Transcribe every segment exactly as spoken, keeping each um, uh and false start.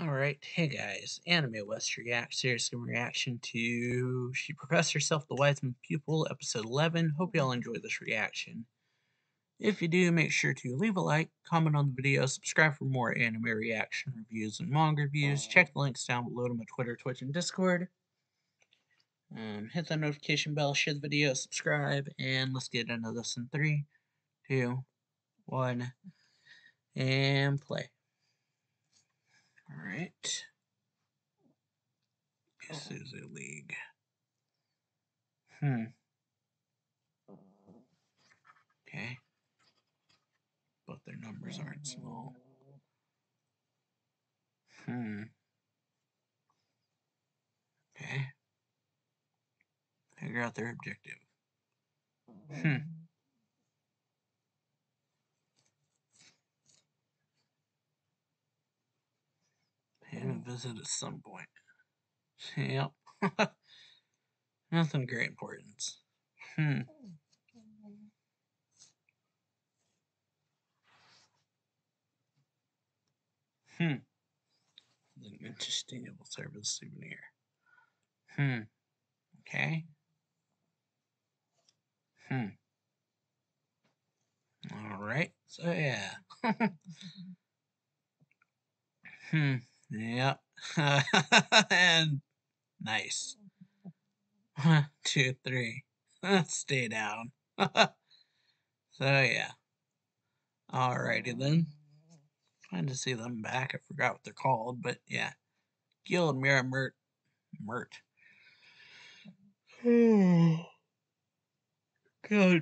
Alright, hey guys, AnimeWestReacts here, some reaction to She Professed Herself the Wiseman Pupil, episode eleven. Hope y'all enjoy this reaction. If you do, make sure to leave a like, comment on the video, subscribe for more anime reaction reviews and manga reviews, check the links down below to my Twitter, Twitch, and Discord. Um, hit that notification bell, share the video, subscribe, and let's get into this in three, two, one, and play. Alright. Isuzu League. Hmm. Okay. But their numbers aren't small. Hmm. Okay. Figure out their objective. Hmm. And a visit at some point. Yep. Nothing great importance. Hmm. Hmm. Something interesting it will serve as a souvenir. Hmm. Okay. Hmm. Alright. So, yeah. Hmm. Yep. And nice. One, two, three. Stay down. So yeah. Alrighty then. Glad to see them back. I forgot what they're called, but yeah. Guild Mira Mert Mert. Guild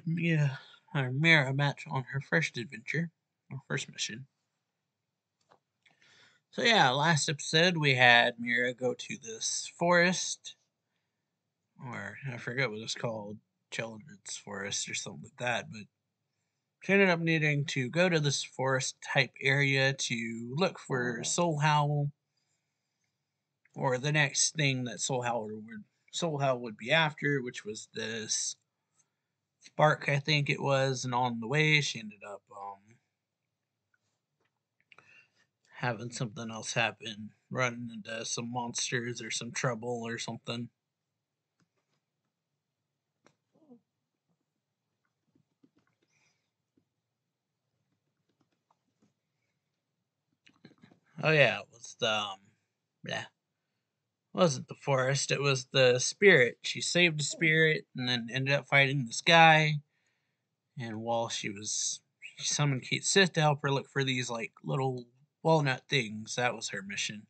Mira or Mira match on her first adventure. Or first mission. So yeah, last episode we had Mira go to this forest, or I forget what it's called, Children's Forest or something like that, but she ended up needing to go to this forest type area to look for Soul Howl, or the next thing that Soul Howl would, Soul Howl would be after, which was this spark, I think it was, and on the way she ended up, um, having something else happen, running into some monsters or some trouble or something. Oh yeah, it was the, um, yeah, it wasn't the forest, it was the spirit. She saved a spirit and then ended up fighting this guy, and while she was, she summoned Cait Sith to help her look for these, like, little walnut things. That was her mission.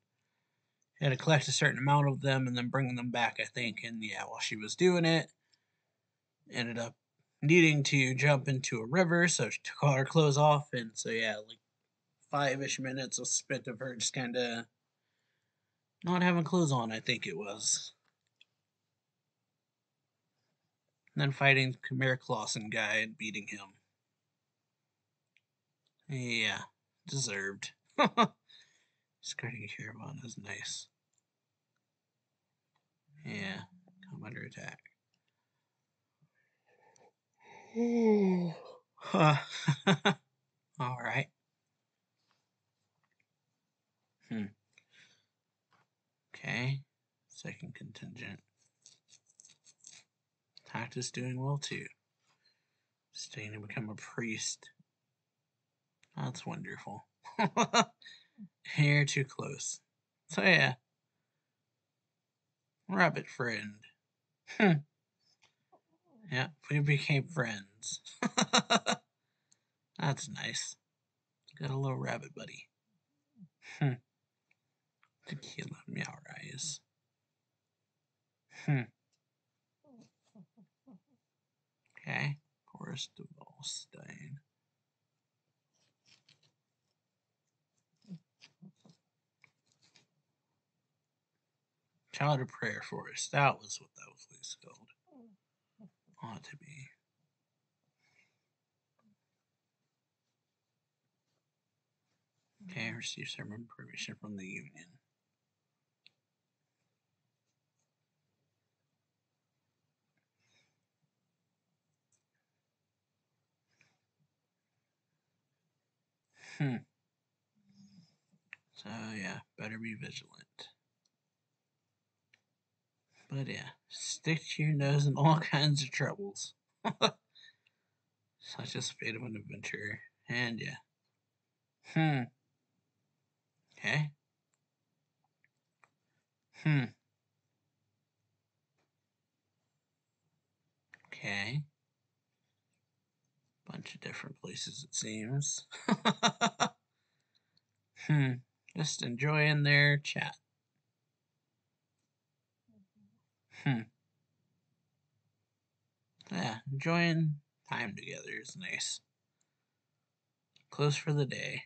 She had to collect a certain amount of them and then bring them back, I think. And yeah, while she was doing it, ended up needing to jump into a river, so she took all her clothes off. And so yeah, like five-ish minutes was spent of her just kind of not having clothes on, I think it was. And then fighting the Camara Clausen guy and beating him. Yeah, deserved. Skirting a caravan is nice. Yeah, come under attack. Huh. All right. Hmm. Okay. Second contingent. Tact is doing well too. Staying to become a priest. That's wonderful. You're too close. So yeah. Rabbit friend. Hmm. Yeah, we became friends. That's nice. Got a little rabbit buddy. Hmm. Tequila meow eyes. Hmm. Okay. Horus de Ballstein. Child of Prayer Forest. That was what that was called. Ought to be. Okay, receive sermon permission from the Union. Hmm. So yeah, better be vigilant. But yeah, stick to your nose in all kinds of troubles. Such is the fate of an adventurer. And yeah. Hmm. Okay. Hmm. Okay. Bunch of different places, it seems. Hmm. Just enjoying their chat. Hmm. Yeah, enjoying time together is nice. Close for the day.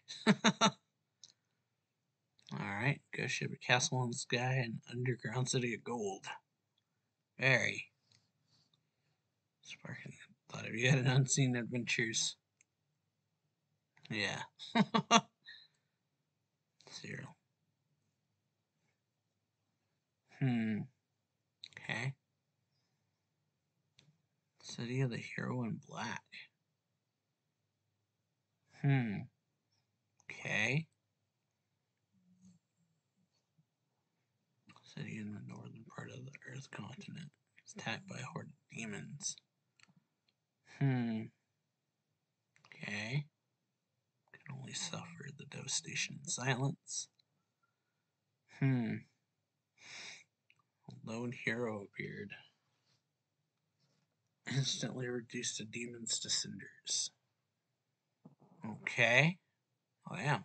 Alright, go ship a castle in the sky and underground city of gold. Very. Sparking thought of you had an unseen adventures. Yeah. Zero. Hmm. Okay. City of the Hero in Black. Hmm. Okay. City in the northern part of the Earth continent. It's attacked by a horde of demons. Hmm. Okay. Can only suffer the devastation in silence. Hmm. A lone hero appeared. Instantly reduced the demons to cinders. Okay. Oh, yeah.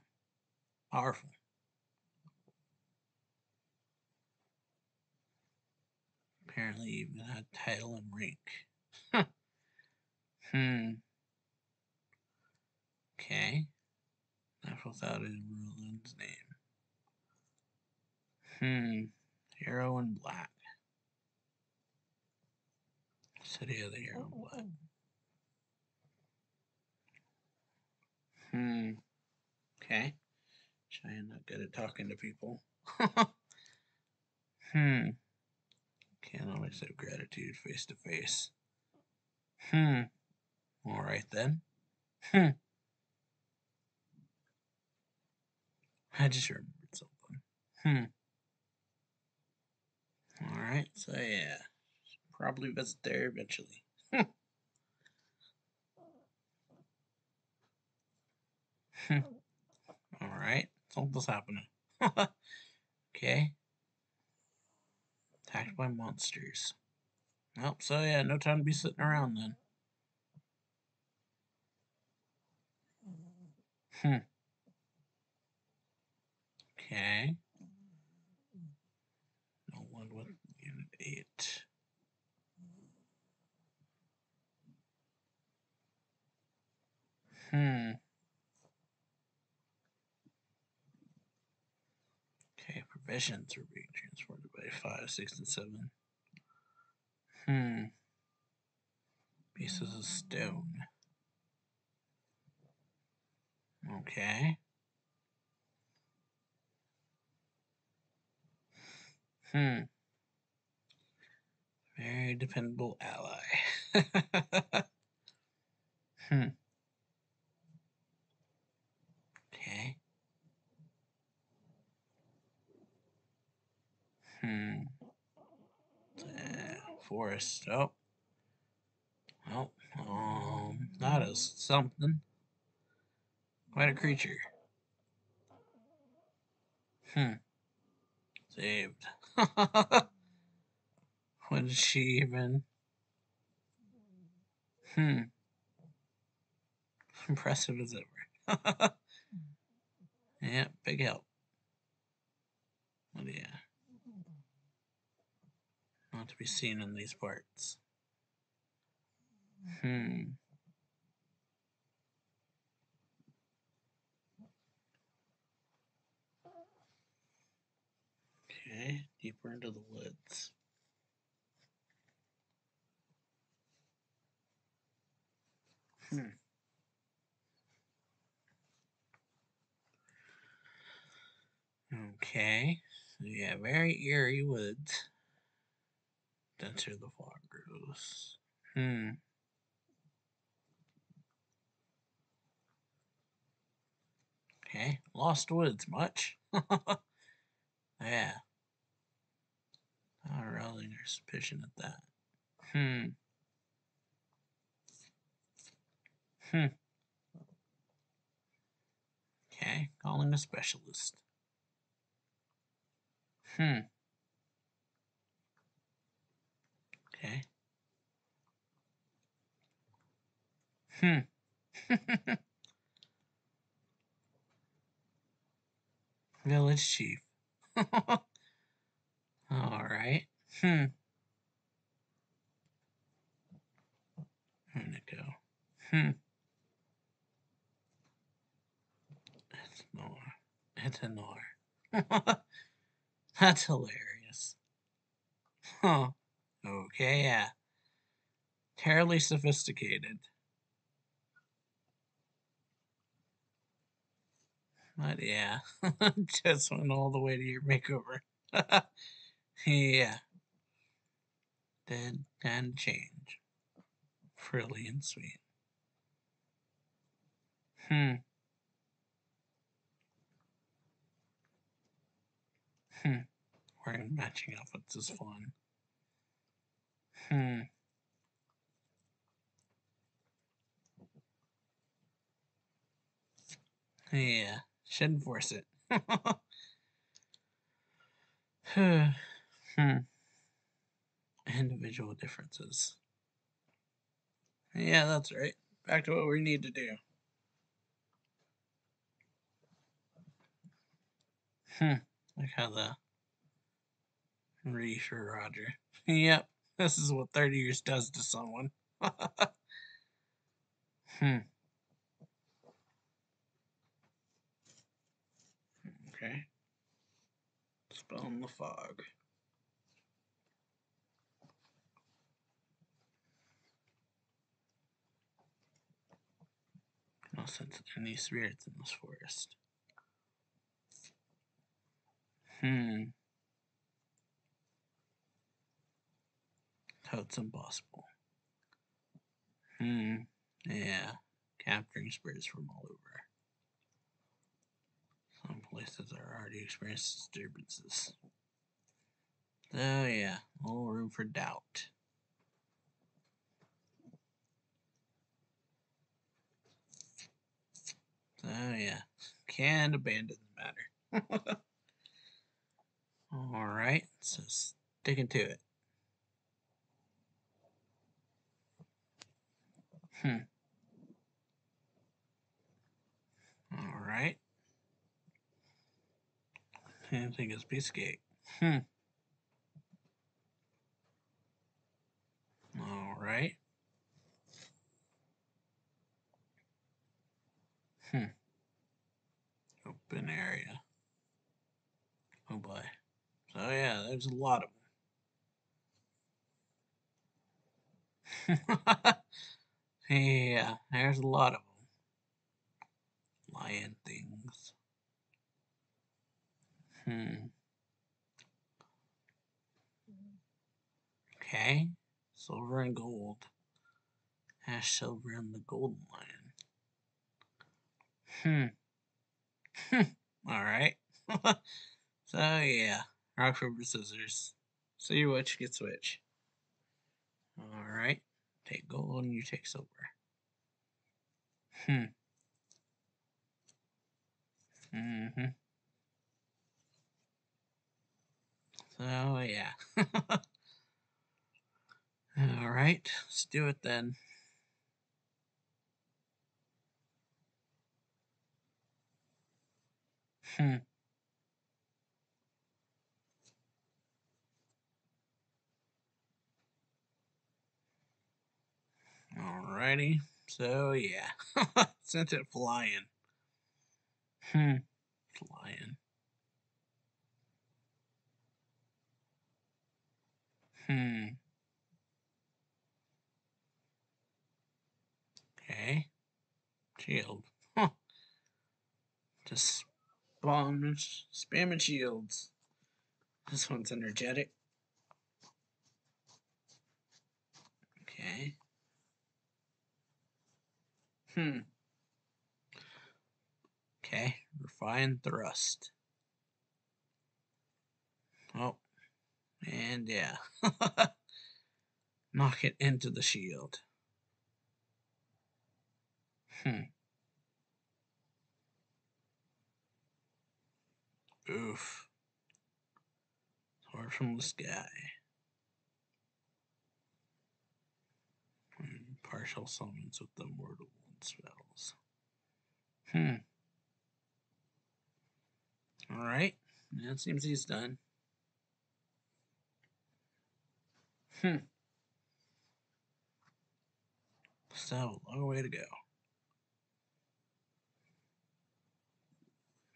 Powerful. Apparently even had title and rank. Hmm. Okay. Not without his ruler's name. Hmm. Hero in Black. City of the Hero in Black. Hmm. Okay. I'm not good at talking to people. Hmm. Cannot accept gratitude face to face. Hmm. Alright then. Hmm. I just remembered something. Hmm. Alright, so yeah. Probably visit there eventually. Hmm. Alright, something's happening. Okay. Attacked by monsters. Nope, so yeah, no time to be sitting around then. Hmm. Okay. No one with unit eight. Hmm. Okay, provisions are being transported by five, six, and seven. Hmm. Pieces of stone. Okay. Hmm. Very dependable ally. Hmm. Okay. Hmm. Uh, forest. Oh. Oh. Um. That is something. Quite a creature. Hmm. Saved. What did she even? Hmm. Impressive as ever. Yeah, big help. But yeah. Not to be seen in these parts. Hmm. Okay, deeper into the woods. Hmm. Okay, so yeah, very eerie woods. Denser the fog grows. Hmm. Okay, Lost Woods, much? Yeah. I'm arousing your suspicion at that. Hmm. Hmm. Okay, calling a specialist. Hmm. Okay. Hmm. Village chief. Alright. Hmm. I'm gonna go. Hmm. Ethanor. Ethanor. That's hilarious. Huh. Okay, yeah. Terribly sophisticated. But yeah, just went all the way to your makeover. Yeah. Dead and change. Frilly and sweet. Hmm. Hmm. Wearing matching outfits is fun. Hmm. Yeah. Shouldn't force it. Hmm. Individual differences. Yeah, that's right. Back to what we need to do. Hmm. Like how the re for Roger. Yep. This is what thirty years does to someone. Hmm. Okay. Spell in the fog. No sense of any spirits in this forest. Hmm. How it's impossible. Hmm. Yeah. Capturing spirits from all over. Some places are already experiencing disturbances. So yeah, little room for doubt. So yeah, can't abandon the matter. Alright, so sticking to it. Hmm. Alright. Same thing as Peacegate. Hmm. Alright. Hmm. Open area. Oh boy. So yeah, there's a lot of them. Yeah, there's a lot of them. Lion things. Hmm. Okay. Silver and gold. Ash silver and the golden lion. Hmm. Hmm. Alright. So yeah. Rock, paper, scissors. See which gets which. Alright. Take gold and you take silver. Hmm. Mm-hmm. So, yeah. Alright, let's do it then. Hmm. Alrighty, so yeah. Sent it flying. Hmm. Flying. Hmm. Okay. Shield. Huh. Just spam, spamming shields. This one's energetic. Okay. Hmm. Okay, refine thrust. Oh, and yeah. Knock it into the shield. Hmm. Oof. Sword from the sky. Partial summons with the mortal spells. Hmm. Alright. Yeah, it seems he's done. Hmm. So, long way to go.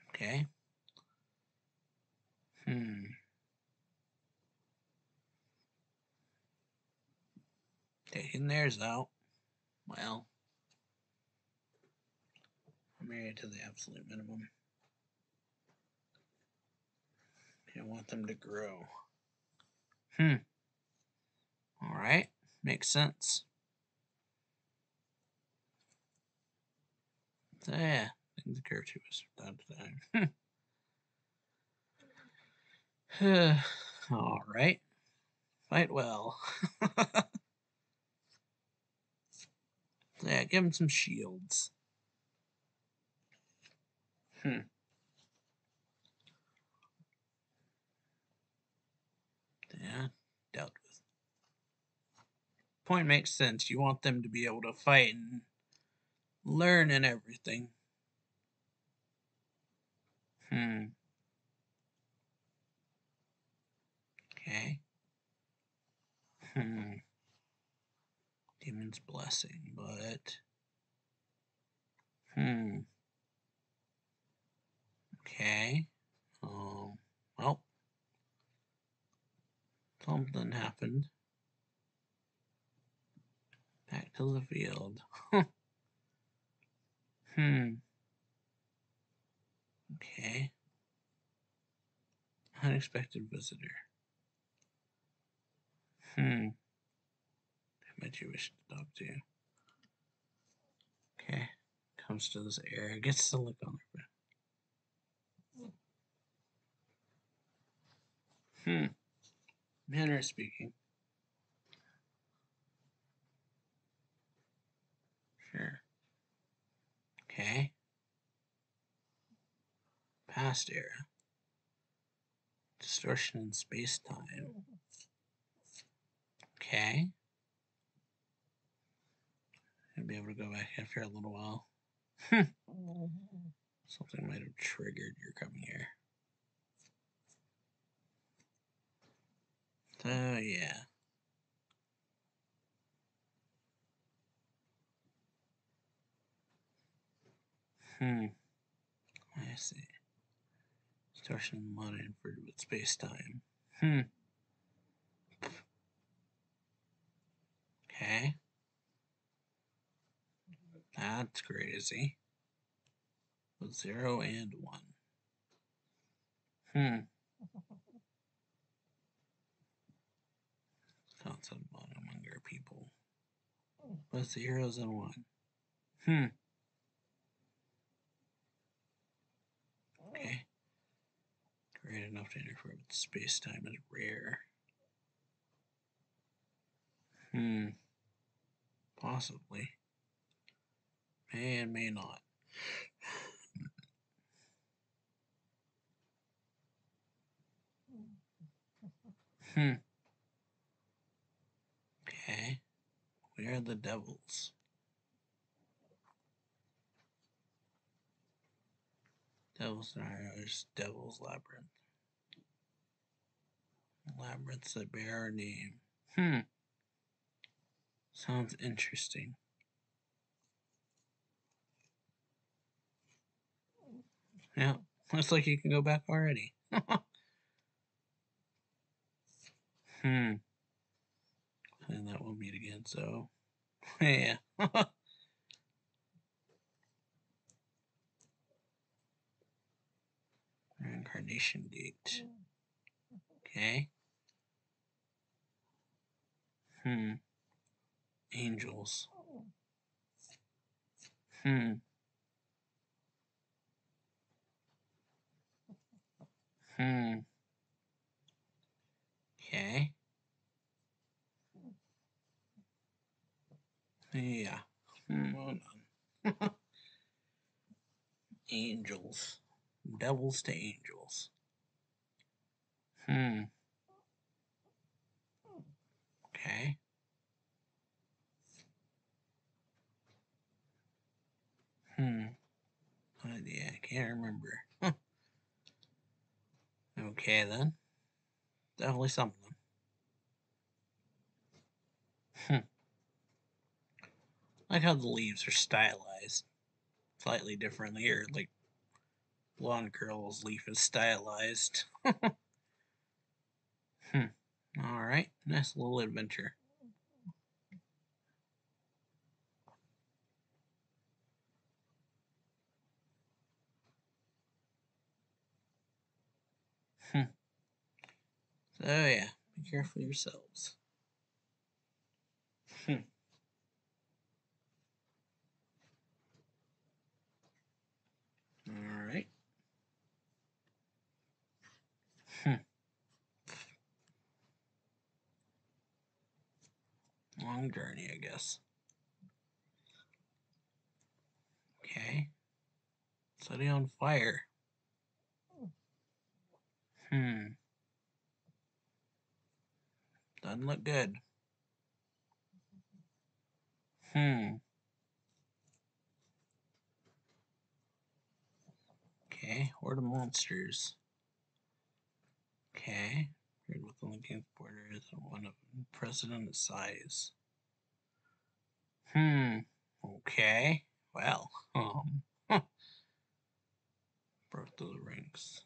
Okay. Hmm. Taking theirs out. Well, I'm married to the absolute minimum. I want them to grow. Hmm. Alright. Makes sense. So yeah, things occur to us from time to time. Uh, all right. Fight well. Yeah, give him some shields. Hmm. Yeah, dealt with. Point makes sense. You want them to be able to fight and learn and everything. Hmm. Okay. Hmm. Demon's blessing, but... Hmm. Okay. Um, well. Something happened. Back to the field. Hmm. Okay. Unexpected visitor. Hmm. My Jewish dog too. Okay. Comes to this area. Gets to look on their bed. Hmm. Manner speaking. Sure. Okay. Past era. Distortion in space time. Okay. I'll be able to go back after a little while. Something might have triggered your coming here. So yeah. Hmm. I see. Distortion in the modern inverted with space time. Hmm. Okay. That's crazy. With zero and one. Hmm. Concept among our people. With zeros and one. Hmm. Okay. Great enough to interfere with space time is rare. Hmm. Possibly. May and may not. Hmm. Okay. We are the devils. Devils in our house, Devil's Labyrinth. Labyrinths that bear our name. Hmm. Sounds interesting. Yeah, looks like you can go back already. Hmm. And that we'll meet again, so yeah. Reincarnation gate. Okay. Hmm. Angels. Hmm. Hmm. Okay. Yeah. Well done. Angels. Devils to angels. Hmm. Okay. Hmm. Oh, yeah, I can't remember. Huh. Okay, then. Definitely something. Hmm. I like how the leaves are stylized slightly differently here. Like, Blonde Girl's leaf is stylized. Hmm. Alright, nice little adventure. Hmm. So yeah, be careful yourselves. Hmm. Alright. Hmm. Long journey, I guess. Okay. Setting on fire. Hmm. Doesn't look good. Hmm. Okay, horde of monsters. Okay. Weird with only game borders and one of unprecedented size. Hmm. Okay. Well, um. Huh. Broke those rings.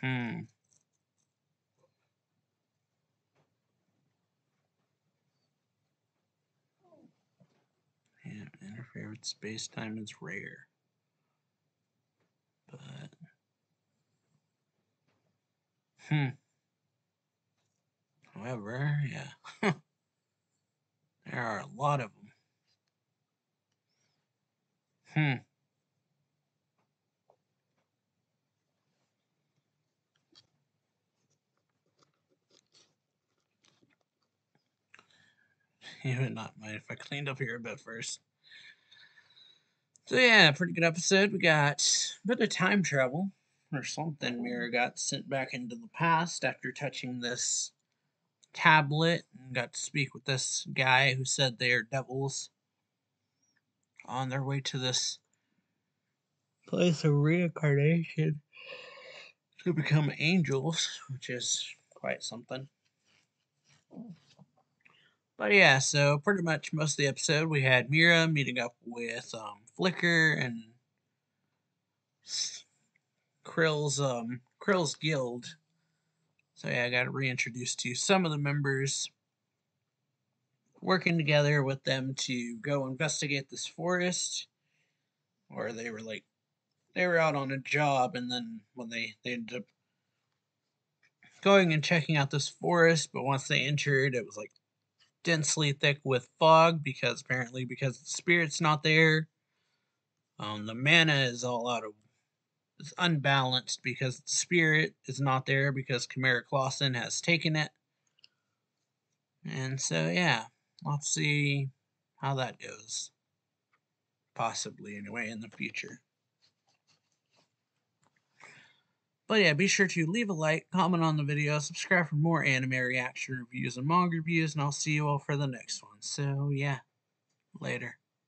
Hmm. Yeah, interfere with space-time is rare. But... Hmm. However, yeah. There are a lot of them. Hmm. You would not mind if I cleaned up here a bit first. So yeah, pretty good episode. We got a bit of time travel. Or something. Mira got sent back into the past after touching this tablet and got to speak with this guy who said they are devils on their way to this place of reincarnation to become angels, which is quite something. But yeah, so pretty much most of the episode we had Mira meeting up with um, Flicker and Krill's um Krill's guild. So yeah, I got reintroduced to some of the members working together with them to go investigate this forest. Or they were like they were out on a job, and then when they, they ended up going and checking out this forest, but once they entered it was like densely thick with fog because apparently because the spirit's not there. Um the mana is all out of It's unbalanced because the spirit is not there because Camara Clausen has taken it. And so, yeah. Let's see how that goes. Possibly, anyway, in the future. But yeah, be sure to leave a like, comment on the video, subscribe for more anime reaction reviews and manga reviews, and I'll see you all for the next one. So, yeah. Later.